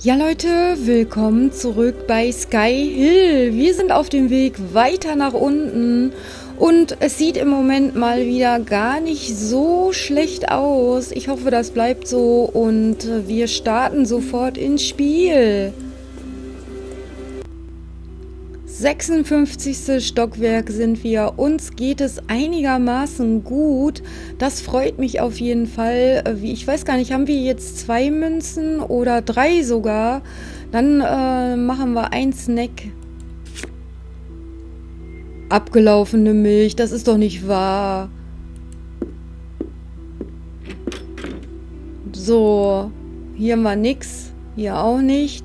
Ja Leute, willkommen zurück bei Skyhill. Wir sind auf dem Weg weiter nach unten und es sieht im Moment mal wieder gar nicht so schlecht aus. Ich hoffe, das bleibt so und wir starten sofort ins Spiel. 56. Stockwerk sind wir. Uns geht es einigermaßen gut. Das freut mich auf jeden Fall. Ich weiß gar nicht, haben wir jetzt 2 Münzen oder 3 sogar? Dann machen wir einen Snack. Abgelaufene Milch, das ist doch nicht wahr. So, hier mal nix. Hier auch nicht.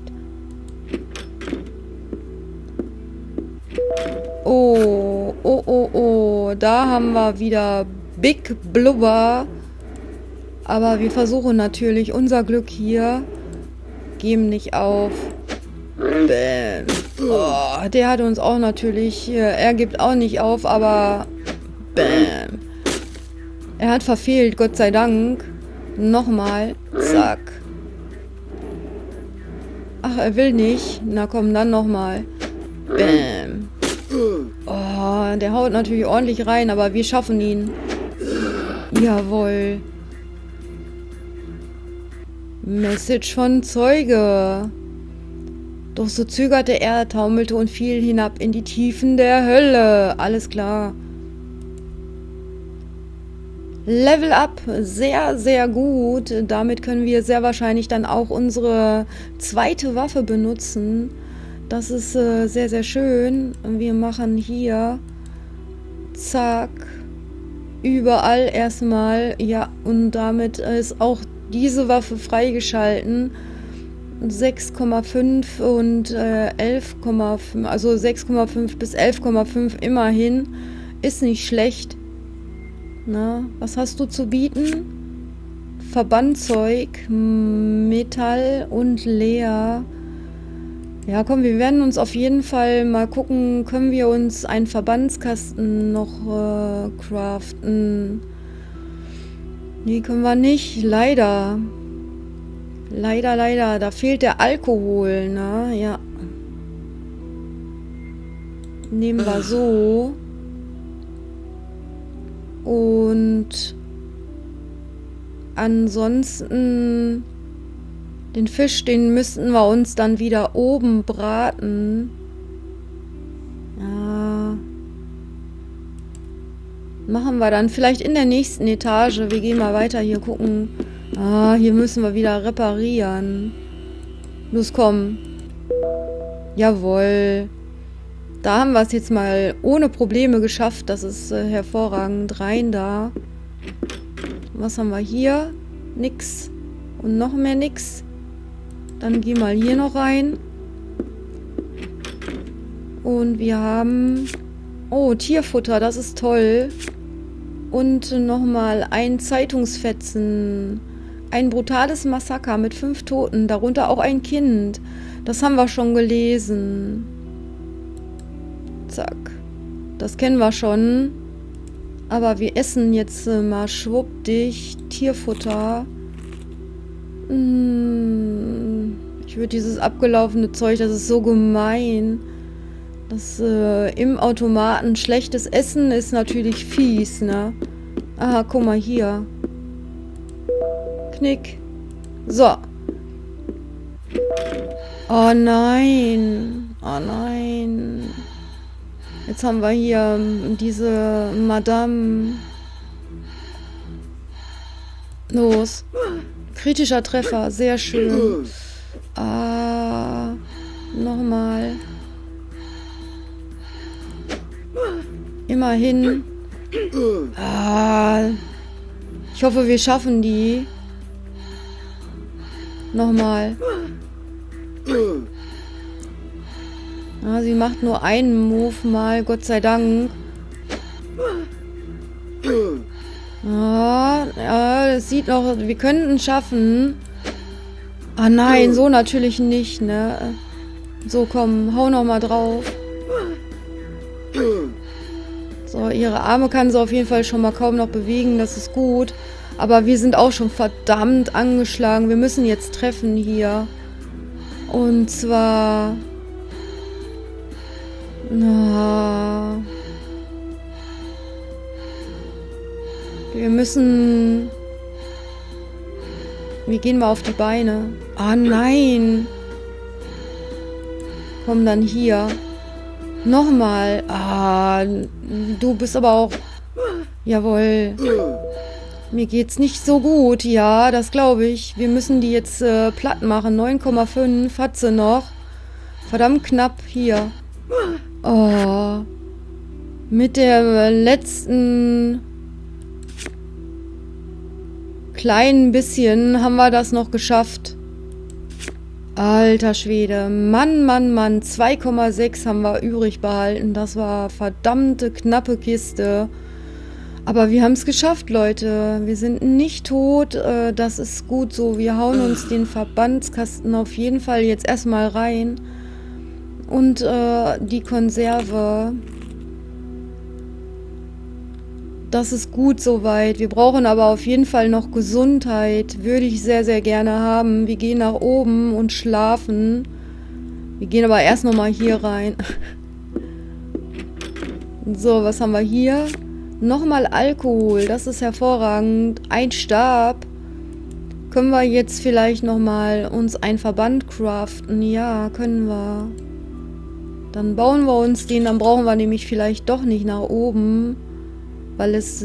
Oh, oh, oh, oh, da haben wir wieder Big Blubber. Aber wir versuchen natürlich unser Glück hier. Geben nicht auf. Bäm. Oh, der hat uns auch natürlich, er gibt auch nicht auf, aber bäm. Er hat verfehlt, Gott sei Dank. Nochmal, zack. Ach, er will nicht. Na komm, dann nochmal. Bäm. Oh, der haut natürlich ordentlich rein, aber wir schaffen ihn. Jawohl. Message von Zeuge. Doch so zögerte er, taumelte und fiel hinab in die Tiefen der Hölle. Alles klar. Level up, sehr, sehr gut. Damit können wir sehr wahrscheinlich dann auch unsere zweite Waffe benutzen. Das ist sehr, sehr schön. Wir machen hier, zack, überall erstmal, ja, und damit ist auch diese Waffe freigeschalten. 6,5 und 11,5, also 6,5 bis 11,5 immerhin, ist nicht schlecht. Na, was hast du zu bieten? Verbandzeug, Metall und Leer. Ja, komm, wir werden uns auf jeden Fall mal gucken, können wir uns einen Verbandskasten noch craften? Nee, können wir nicht, leider. Leider, leider, da fehlt der Alkohol, ne? Ja. Nehmen wir so. Und ansonsten... Den Fisch, den müssten wir uns dann wieder oben braten. Ja. Machen wir dann vielleicht in der nächsten Etage. Wir gehen mal weiter hier gucken. Ah, hier müssen wir wieder reparieren. Los, komm. Jawohl. Da haben wir es jetzt mal ohne Probleme geschafft. Das ist hervorragend. Rein da. Was haben wir hier? Nix. Und noch mehr nix. Dann geh mal hier noch rein. Und wir haben... Oh, Tierfutter, das ist toll. Und nochmal ein Zeitungsfetzen. Ein brutales Massaker mit 5 Toten, darunter auch ein Kind. Das haben wir schon gelesen. Zack. Das kennen wir schon. Aber wir essen jetzt mal schwuppdicht Tierfutter. Ich würde dieses abgelaufene Zeug, das ist so gemein. Das im Automaten schlechtes Essen ist natürlich fies, ne? Aha, guck mal hier. Knick. So. Oh nein. Oh nein. Jetzt haben wir hier diese Madame. Los. Kritischer Treffer, sehr schön. Ah, nochmal. Immerhin. Ah, ich hoffe, wir schaffen die. Nochmal. Ah, sie macht nur einen Move mal, Gott sei Dank. Ah, ja, das sieht noch... Wir könnten es schaffen. Ah nein, so natürlich nicht, ne? So, komm, hau nochmal drauf. So, ihre Arme kann sie auf jeden Fall schon mal kaum noch bewegen, das ist gut. Aber wir sind auch schon verdammt angeschlagen. Wir müssen jetzt treffen hier. Und zwar... Na, wir müssen... Wir gehen mal auf die Beine. Ah nein! Komm dann hier. Nochmal. Ah, du bist aber auch... Jawohl. Mir geht's nicht so gut. Ja, das glaube ich. Wir müssen die jetzt platt machen. 9,5 hat sie noch. Verdammt knapp. Hier. Oh. Mit der letzten... kleinen bisschen haben wir das noch geschafft. Alter Schwede. Mann, Mann, Mann. 2,6 haben wir übrig behalten. Das war verdammte knappe Kiste. Aber wir haben es geschafft, Leute. Wir sind nicht tot. Das ist gut so. Wir hauen uns den Verbandskasten auf jeden Fall jetzt erstmal rein. Und die Konserve... Das ist gut soweit. Wir brauchen aber auf jeden Fall noch Gesundheit. Würde ich sehr, sehr gerne haben. Wir gehen nach oben und schlafen. Wir gehen aber erst nochmal hier rein. So, was haben wir hier? Nochmal Alkohol. Das ist hervorragend. Ein Stab. Können wir jetzt vielleicht nochmal uns einen Verband craften? Ja, können wir. Dann bauen wir uns den. Dann brauchen wir nämlich vielleicht doch nicht nach oben. Weil es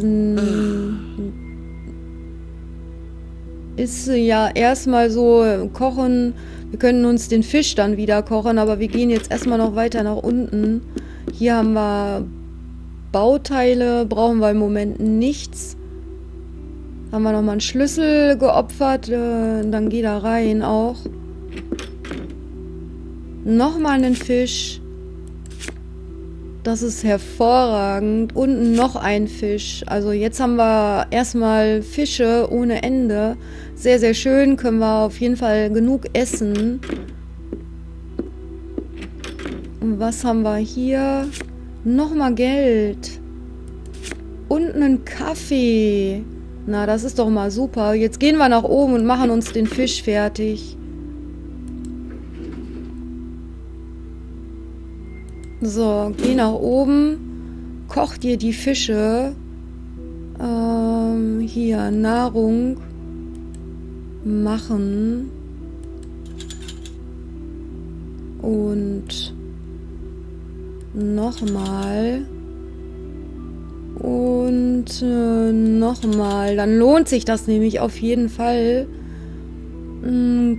ist ja erstmal so kochen. Wir können uns den Fisch dann wieder kochen, aber wir gehen jetzt erstmal noch weiter nach unten. Hier haben wir Bauteile, brauchen wir im Moment nichts. Haben wir nochmal einen Schlüssel geopfert, dann geht er rein auch. Nochmal einen Fisch. Das ist hervorragend. Und noch ein Fisch. Also jetzt haben wir erstmal Fische ohne Ende. Sehr, sehr schön. Können wir auf jeden Fall genug essen. Und was haben wir hier? Nochmal Geld. Und einen Kaffee. Na, das ist doch mal super. Jetzt gehen wir nach oben und machen uns den Fisch fertig. So, geh nach oben, koch dir die Fische, hier, Nahrung machen und nochmal und nochmal, dann lohnt sich das nämlich auf jeden Fall.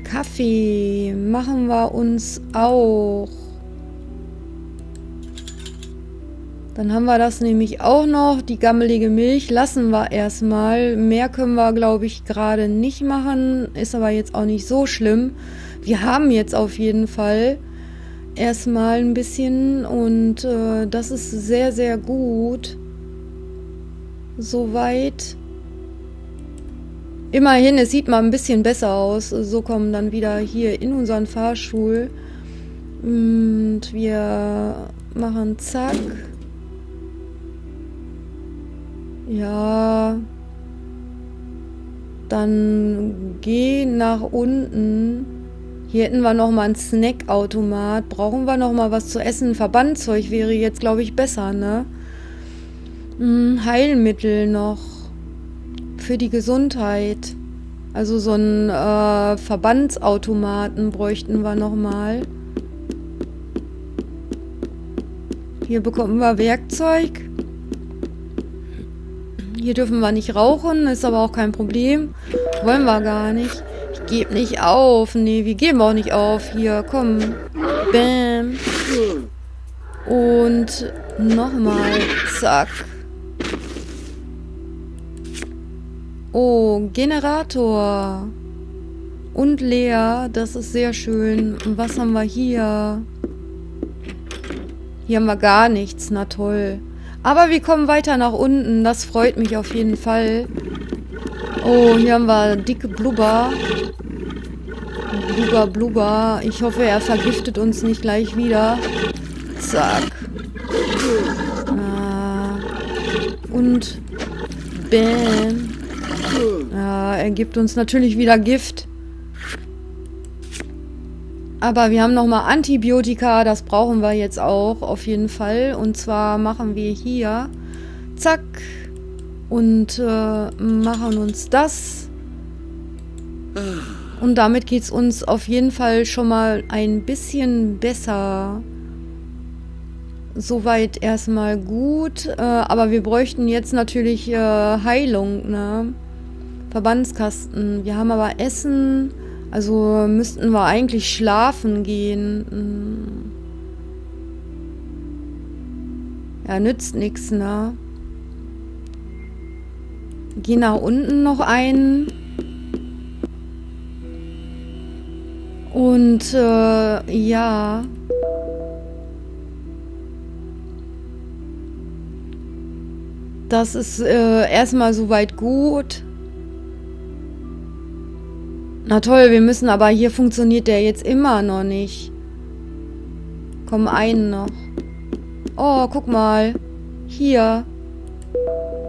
Kaffee machen wir uns auch. Dann haben wir das nämlich auch noch. Die gammelige Milch lassen wir erstmal. Mehr können wir, glaube ich, gerade nicht machen. Ist aber jetzt auch nicht so schlimm. Wir haben jetzt auf jeden Fall erstmal ein bisschen. Und das ist sehr, sehr gut. Soweit. Immerhin, es sieht mal ein bisschen besser aus. So kommen dann wieder hier in unseren Fahrstuhl. Und wir machen zack. Ja, dann geh nach unten. Hier hätten wir nochmal einen Snackautomat. Brauchen wir nochmal was zu essen? Verbandzeug wäre jetzt, glaube ich, besser, ne? Heilmittel noch. Für die Gesundheit. Also so einen Verbandsautomaten bräuchten wir nochmal. Hier bekommen wir Werkzeug. Hier dürfen wir nicht rauchen, ist aber auch kein Problem. Wollen wir gar nicht. Ich gebe nicht auf. Nee, wir geben auch nicht auf. Hier, komm. Bam. Und nochmal. Zack. Oh, Generator. Und leer. Das ist sehr schön. Und was haben wir hier? Hier haben wir gar nichts. Na toll. Aber wir kommen weiter nach unten. Das freut mich auf jeden Fall. Oh, hier haben wir dicke Blubber. Blubber, Blubber. Ich hoffe, er vergiftet uns nicht gleich wieder. Zack. Ah. Und bam. Ah, er gibt uns natürlich wieder Gift. Aber wir haben nochmal Antibiotika, das brauchen wir jetzt auch auf jeden Fall. Und zwar machen wir hier, zack, und machen uns das. Und damit geht es uns auf jeden Fall schon mal ein bisschen besser. Soweit erstmal gut. Aber wir bräuchten jetzt natürlich Heilung, ne? Verbandskasten. Wir haben aber Essen. Also müssten wir eigentlich schlafen gehen. Ja, nützt nichts, ne? Gehen nach unten noch ein. Und, ja. Das ist erstmal soweit gut. Na toll, wir müssen aber... Hier funktioniert der jetzt immer noch nicht. Komm, einen noch. Oh, guck mal. Hier.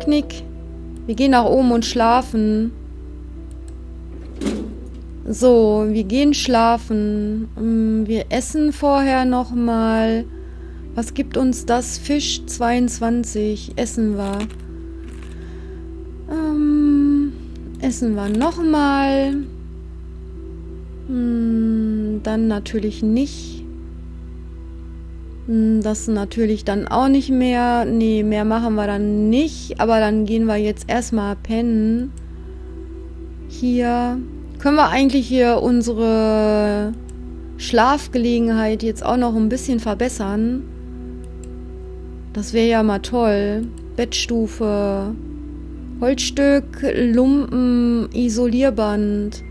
Knick. Wir gehen nach oben und schlafen. So, wir gehen schlafen. Wir essen vorher nochmal. Was gibt uns das? Fisch 22. Essen wir. Essen wir nochmal. Dann natürlich nicht. Das natürlich dann auch nicht mehr. Nee, mehr machen wir dann nicht. Aber dann gehen wir jetzt erstmal pennen. Hier. Können wir eigentlich hier unsere Schlafgelegenheit jetzt auch noch ein bisschen verbessern? Das wäre ja mal toll. Bettstufe, Holzstück, Lumpen, Isolierband.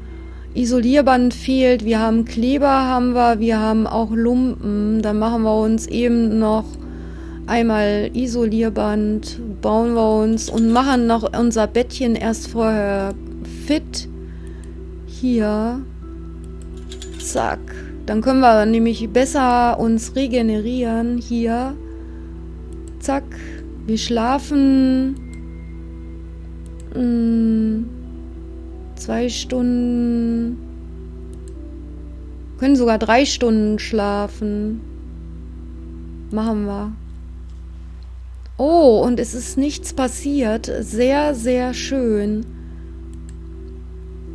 Isolierband fehlt. Wir haben Kleber, haben wir. Wir haben auch Lumpen. Dann machen wir uns eben noch einmal Isolierband, bauen wir uns und machen noch unser Bettchen erst vorher fit. Hier. Zack. Dann können wir nämlich besser uns regenerieren. Hier. Zack. Wir schlafen. 2 Stunden. Können sogar 3 Stunden schlafen. Machen wir. Oh, und es ist nichts passiert. Sehr, sehr schön.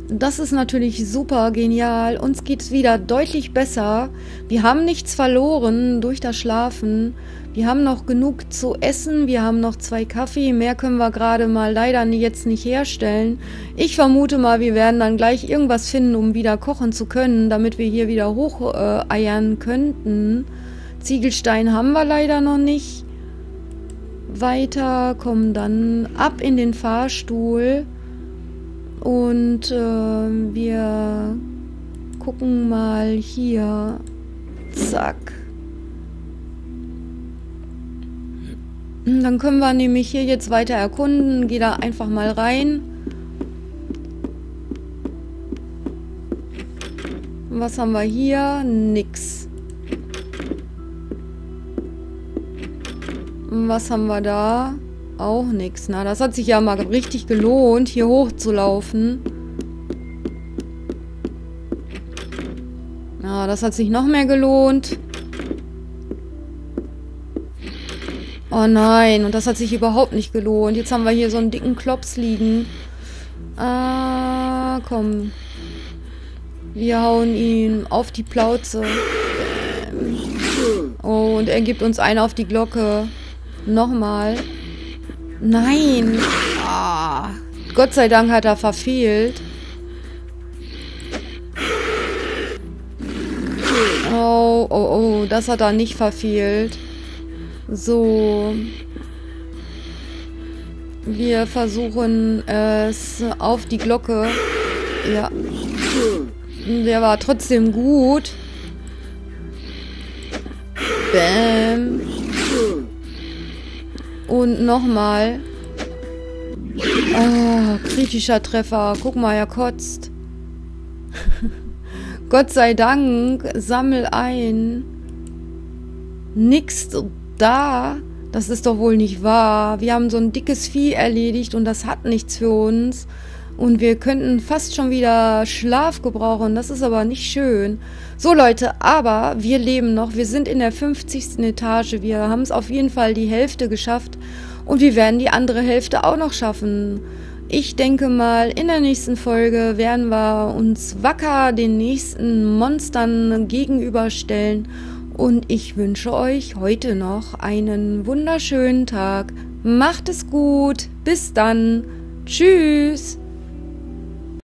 Das ist natürlich super genial. Uns geht es wieder deutlich besser. Wir haben nichts verloren durch das Schlafen. Wir haben noch genug zu essen. Wir haben noch 2 Kaffee. Mehr können wir gerade mal leider jetzt nicht herstellen. Ich vermute mal, wir werden dann gleich irgendwas finden, um wieder kochen zu können, damit wir hier wieder hocheiern könnten. Ziegelstein haben wir leider noch nicht. Weiter, kommen dann ab in den Fahrstuhl. Und wir gucken mal hier. Zack. Dann können wir nämlich hier jetzt weiter erkunden. Geh da einfach mal rein. Was haben wir hier? Nix. Was haben wir da? Auch nichts. Na, das hat sich ja mal richtig gelohnt, hier hochzulaufen. Na, das hat sich noch mehr gelohnt. Oh nein, und das hat sich überhaupt nicht gelohnt. Jetzt haben wir hier so einen dicken Klops liegen. Ah, komm. Wir hauen ihn auf die Plauze. Oh, und er gibt uns einen auf die Glocke. Nochmal. Nein! Oh, Gott sei Dank hat er verfehlt. Oh, oh, oh, das hat er nicht verfehlt. So. Wir versuchen es auf die Glocke. Ja. Der war trotzdem gut. Bäm. Und nochmal. Oh, kritischer Treffer. Guck mal, er kotzt. Gott sei Dank. Sammel ein. Nix da. Das ist doch wohl nicht wahr. Wir haben so ein dickes Vieh erledigt und das hat nichts für uns. Und wir könnten fast schon wieder Schlaf gebrauchen. Das ist aber nicht schön. So, Leute, aber wir leben noch. Wir sind in der 50. Etage. Wir haben es auf jeden Fall die Hälfte geschafft. Und wir werden die andere Hälfte auch noch schaffen. Ich denke mal, in der nächsten Folge werden wir uns wacker den nächsten Monstern gegenüberstellen. Und ich wünsche euch heute noch einen wunderschönen Tag. Macht es gut. Bis dann. Tschüss.